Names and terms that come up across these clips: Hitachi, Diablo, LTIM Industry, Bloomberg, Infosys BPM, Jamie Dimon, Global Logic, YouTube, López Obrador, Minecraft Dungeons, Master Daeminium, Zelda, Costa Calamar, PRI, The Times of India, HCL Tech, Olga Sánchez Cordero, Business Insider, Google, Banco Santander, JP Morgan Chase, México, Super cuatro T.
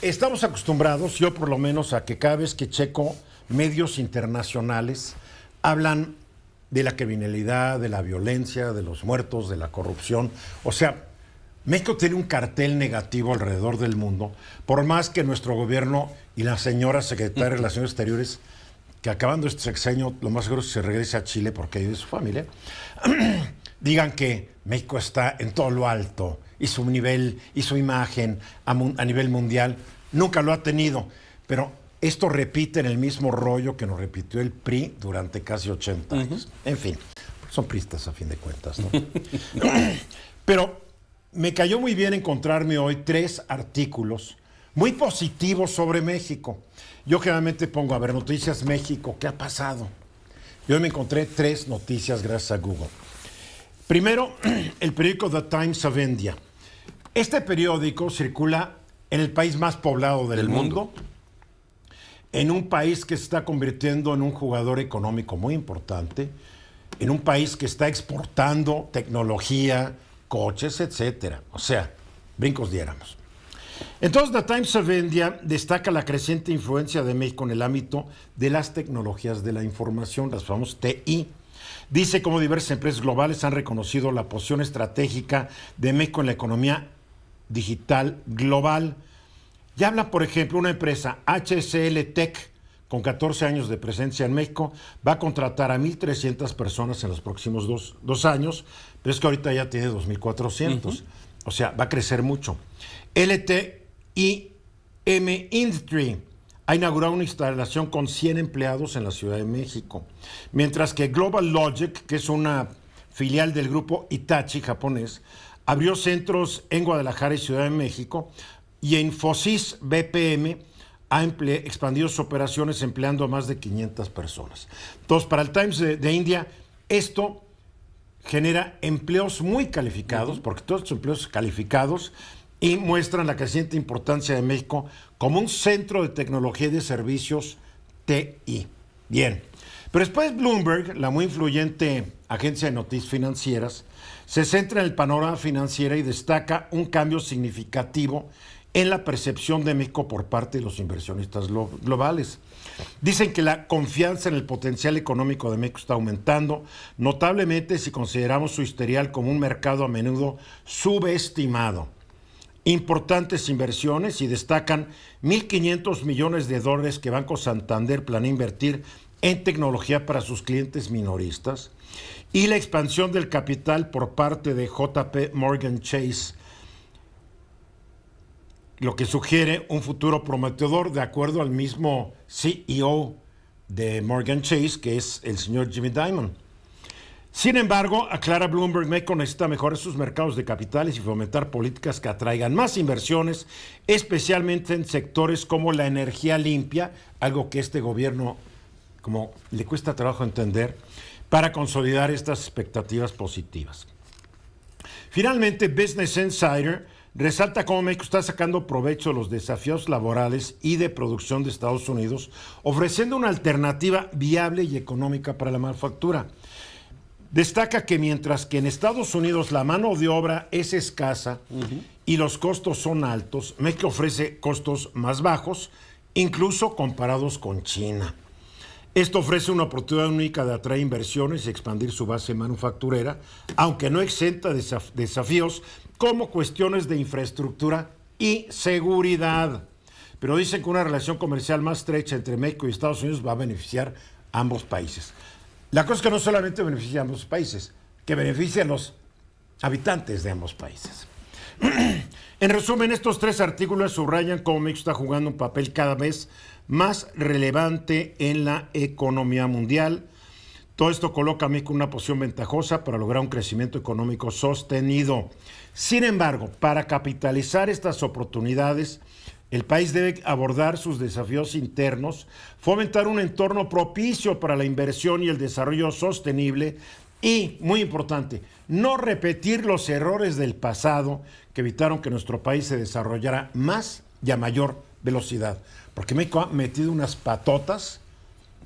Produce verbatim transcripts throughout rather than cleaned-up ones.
Estamos acostumbrados, yo por lo menos, a que cada vez que checo medios internacionales hablan de la criminalidad, de la violencia, de los muertos, de la corrupción. O sea, México tiene un cartel negativo alrededor del mundo, por más que nuestro gobierno y la señora secretaria de Relaciones Exteriores, que acabando este sexenio, lo más seguro es que se regrese a Chile porque es de su familia, digan que México está en todo lo alto y su nivel y su imagen a, a nivel mundial nunca lo ha tenido. Pero esto repite en el mismo rollo que nos repitió el P R I durante casi ochenta años. Uh-huh. En fin, son priistas a fin de cuentas, ¿no? Pero me cayó muy bien encontrarme hoy tres artículos muy positivos sobre México. Yo generalmente pongo, a ver, Noticias México, ¿qué ha pasado? Yo me encontré tres noticias gracias a Google. Primero, el periódico The Times of India. Este periódico circula en el país más poblado del mundo, en un país que se está convirtiendo en un jugador económico muy importante, en un país que está exportando tecnología, coches, etcétera. O sea, brincos diéramos. Entonces, The Times of India destaca la creciente influencia de México en el ámbito de las tecnologías de la información, las famosas T I. Dice cómo diversas empresas globales han reconocido la posición estratégica de México en la economía digital global. Ya habla, por ejemplo, una empresa, H C L Tech, con catorce años de presencia en México, va a contratar a mil trescientas personas en los próximos dos, dos años, pero es que ahorita ya tiene dos mil cuatrocientos. Uh-huh. O sea, va a crecer mucho. L T I M Industry ha inaugurado una instalación con cien empleados en la Ciudad de México. Mientras que Global Logic, que es una filial del grupo Hitachi japonés, abrió centros en Guadalajara y Ciudad de México. Y Infosys B P M ha expandido sus operaciones empleando a más de quinientas personas. Entonces, para el Times de, de India, esto genera empleos muy calificados, uh-huh, porque todos estos empleos calificados y muestran la creciente importancia de México como un centro de tecnología y de servicios T I. Bien, pero después Bloomberg, la muy influyente agencia de noticias financieras, se centra en el panorama financiero y destaca un cambio significativo en la percepción de México por parte de los inversionistas globales. Dicen que la confianza en el potencial económico de México está aumentando, notablemente si consideramos su historial como un mercado a menudo subestimado. Importantes inversiones, y destacan mil quinientos millones de dólares que Banco Santander planea invertir en tecnología para sus clientes minoristas, y la expansión del capital por parte de J P Morgan Chase, lo que sugiere un futuro prometedor, de acuerdo al mismo C E O de Morgan Chase, que es el señor Jamie Dimon. Sin embargo, aclara Bloomberg, México necesita mejorar sus mercados de capitales y fomentar políticas que atraigan más inversiones, especialmente en sectores como la energía limpia, algo que este gobierno, como le cuesta trabajo entender, para consolidar estas expectativas positivas. Finalmente, Business Insider resalta cómo México está sacando provecho de los desafíos laborales y de producción de Estados Unidos, ofreciendo una alternativa viable y económica para la manufactura. Destaca que mientras que en Estados Unidos la mano de obra es escasa, uh-huh, y los costos son altos, México ofrece costos más bajos, incluso comparados con China. Esto ofrece una oportunidad única de atraer inversiones y expandir su base manufacturera, aunque no exenta desaf- desafíos como cuestiones de infraestructura y seguridad. Pero dicen que una relación comercial más estrecha entre México y Estados Unidos va a beneficiar a ambos países. La cosa es que no solamente beneficia a ambos países, que beneficia a los habitantes de ambos países. En resumen, estos tres artículos subrayan cómo México está jugando un papel cada vez más relevante en la economía mundial. Todo esto coloca a México en una posición ventajosa para lograr un crecimiento económico sostenido. Sin embargo, para capitalizar estas oportunidades, el país debe abordar sus desafíos internos, fomentar un entorno propicio para la inversión y el desarrollo sostenible y, muy importante, no repetir los errores del pasado que evitaron que nuestro país se desarrollara más y a mayor velocidad. Porque México ha metido unas patotas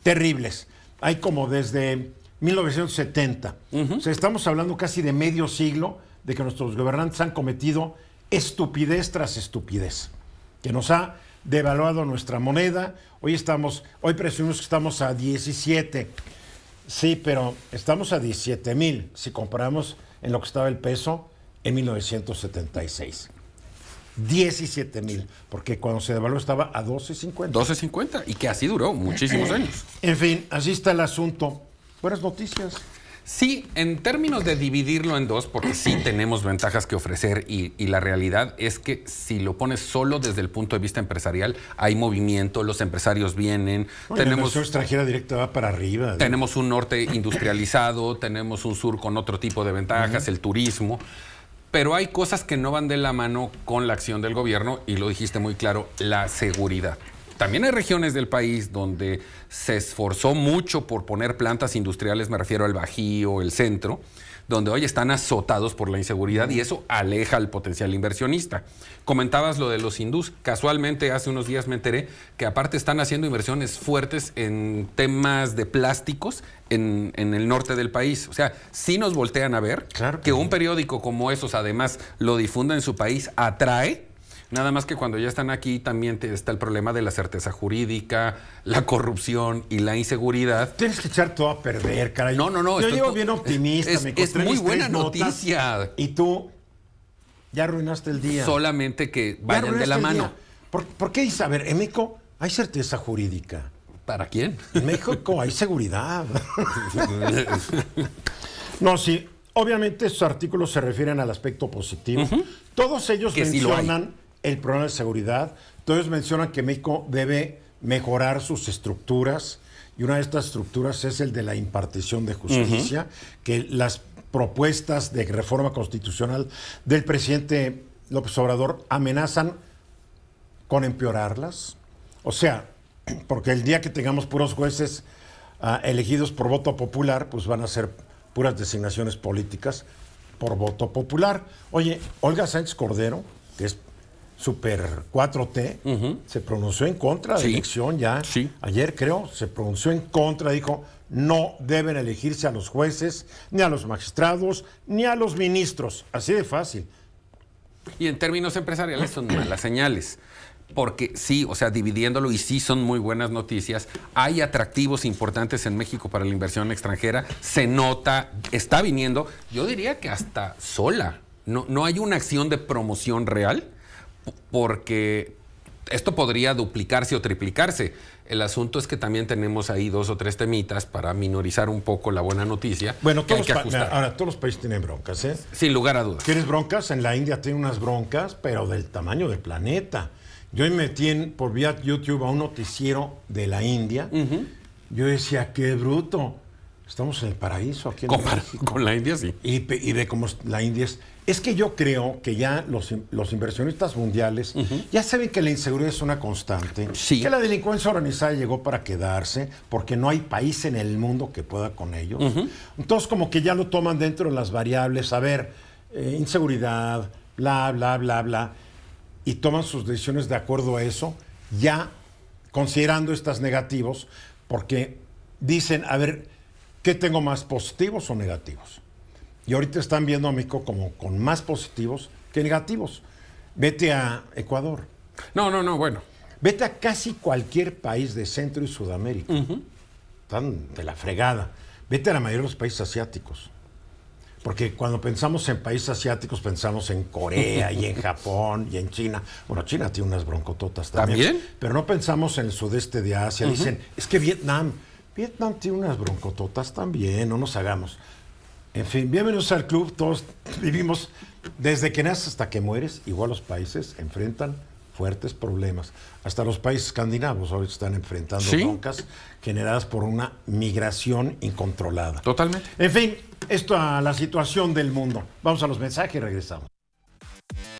terribles. Hay como desde mil novecientos setenta. Uh-huh. O sea, estamos hablando casi de medio siglo de que nuestros gobernantes han cometido estupidez tras estupidez. que nos ha devaluado nuestra moneda. Hoy estamos, hoy presumimos que estamos a diecisiete. Sí, pero estamos a diecisiete mil si comparamos en lo que estaba el peso en mil novecientos setenta y seis. diecisiete mil, porque cuando se devaluó estaba a doce cincuenta. doce cincuenta, y que así duró muchísimos años. En fin, así está el asunto. Buenas noticias. Sí, en términos de dividirlo en dos, porque sí tenemos ventajas que ofrecer y, y la realidad es que si lo pones solo desde el punto de vista empresarial, hay movimiento, los empresarios vienen. Bueno, tenemos, la inversión extranjera directa va para arriba. ¿Sí? Tenemos un norte industrializado, tenemos un sur con otro tipo de ventajas, uh-huh. el turismo. Pero hay cosas que no van de la mano con la acción del gobierno y lo dijiste muy claro, la seguridad. También hay regiones del país donde se esforzó mucho por poner plantas industriales, me refiero al Bajío, el centro, donde hoy están azotados por la inseguridad y eso aleja al potencial inversionista. Comentabas lo de los hindús. Casualmente, hace unos días me enteré que aparte están haciendo inversiones fuertes en temas de plásticos en, en el norte del país. O sea, sí nos voltean a ver. Claro que, que un periódico como esos, además, lo difunda en su país, atrae. Nada más que cuando ya están aquí también te, está el problema de la certeza jurídica, la corrupción y la inseguridad. Tienes que echar todo a perder, caray. No, no, no. Yo llevo bien optimista. Es, me es muy buena noticia. Y tú ya arruinaste el día. Solamente que vayan de la mano. ¿Por, ¿Por qué dice? A ver, en México hay certeza jurídica. ¿Para quién? En México hay seguridad. No, sí. Obviamente estos artículos se refieren al aspecto positivo. Uh-huh. Todos ellos que mencionan... Sí, el problema de seguridad. Todos mencionan que México debe mejorar sus estructuras y una de estas estructuras es el de la impartición de justicia, uh-huh. que las propuestas de reforma constitucional del presidente López Obrador amenazan con empeorarlas. O sea, porque el día que tengamos puros jueces uh, elegidos por voto popular, pues van a ser puras designaciones políticas por voto popular. Oye, Olga Sánchez Cordero, que es Super cuatro T, uh-huh. se pronunció en contra de la sí. elección ya. Sí. Ayer, creo, se pronunció en contra. Dijo, no deben elegirse a los jueces, ni a los magistrados, ni a los ministros. Así de fácil. Y en términos empresariales son malas señales. Porque sí, o sea, dividiéndolo, y sí son muy buenas noticias, hay atractivos importantes en México para la inversión extranjera. Se nota, está viniendo, yo diría que hasta sola. No, no hay una acción de promoción real, porque esto podría duplicarse o triplicarse. El asunto es que también tenemos ahí dos o tres temitas para minorizar un poco la buena noticia. Bueno, que hay que ajustar. Ahora, todos los países tienen broncas, ¿eh? Sin lugar a dudas. ¿Quieres broncas? En la India tienen unas broncas, pero del tamaño del planeta. Yo me metí en, por vía YouTube a un noticiero de la India. Uh-huh. Yo decía, qué bruto. Estamos en el paraíso aquí en México. Con la India, sí. Y, y de cómo la India es... Es que yo creo que ya los, los inversionistas mundiales uh-huh. ya saben que la inseguridad es una constante, sí. que la delincuencia organizada llegó para quedarse, porque no hay país en el mundo que pueda con ellos. Uh-huh. Entonces, como que ya lo toman dentro de las variables, a ver, eh, inseguridad, bla, bla, bla, bla, y toman sus decisiones de acuerdo a eso, ya considerando estas negativos, porque dicen, a ver, ¿qué tengo más, positivos o negativos? Y ahorita están viendo a México como con más positivos que negativos. Vete a Ecuador. No, no, no, bueno. Vete a casi cualquier país de Centro y Sudamérica. Uh-huh. Están de la fregada. Vete a la mayoría de los países asiáticos. Porque cuando pensamos en países asiáticos, pensamos en Corea y en Japón y en China. Bueno, China tiene unas broncototas también. ¿También? Pero no pensamos en el sudeste de Asia. Uh-huh. Dicen, es que Vietnam, Vietnam tiene unas broncototas también, no nos hagamos. En fin, bienvenidos al club. Todos vivimos, desde que naces hasta que mueres, igual los países enfrentan fuertes problemas. Hasta los países escandinavos ahora están enfrentando ¿sí? broncas generadas por una migración incontrolada. Totalmente. En fin, esto a la situación del mundo. Vamos a los mensajes y regresamos.